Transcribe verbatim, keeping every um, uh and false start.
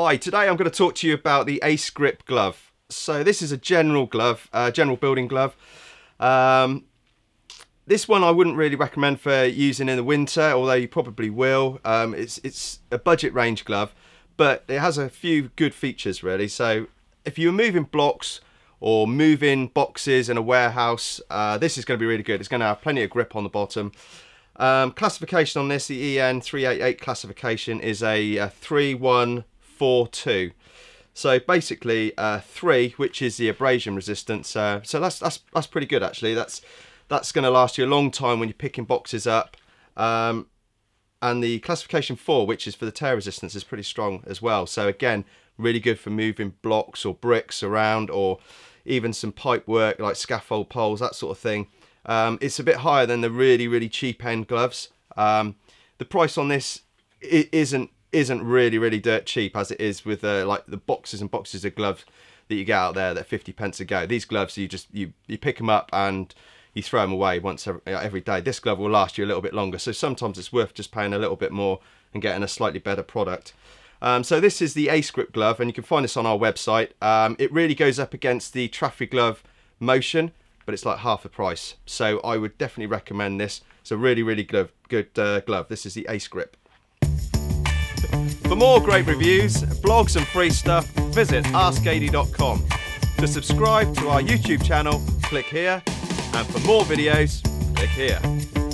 Hi, today I'm going to talk to you about the Ace Grip Glove. So this is a general glove, uh, general building glove. Um, this one I wouldn't really recommend for using in the winter, although you probably will. Um, it's, it's a budget range glove, but it has a few good features really. So if you're moving blocks or moving boxes in a warehouse, uh, this is going to be really good. It's going to have plenty of grip on the bottom. Um, classification on this, the E N three eighty-eight classification, is a, a three one four two. So basically uh, three, which is the abrasion resistance. Uh, so that's, that's, that's pretty good actually. That's, that's going to last you a long time when you're picking boxes up. Um, and the classification four, which is for the tear resistance, is pretty strong as well. So again, really good for moving blocks or bricks around, or even some pipe work like scaffold poles, that sort of thing. Um, it's a bit higher than the really, really cheap end gloves. Um, the price on this it isn't isn't really, really dirt cheap, as it is with uh, like the boxes and boxes of gloves that you get out there that are fifty pence a go. These gloves, you just you you pick them up and you throw them away once every, every day. This glove will last you a little bit longer, so sometimes it's worth just paying a little bit more and getting a slightly better product. Um, so this is the Ace Grip Glove, and you can find this on our website. Um, it really goes up against the Traffic Glove Motion, but it's like half the price. So I would definitely recommend this. It's a really, really good, good uh, glove. This is the Ace Grip. For more great reviews, blogs and free stuff, visit askady dot com. To subscribe to our YouTube channel, click here. And for more videos, click here.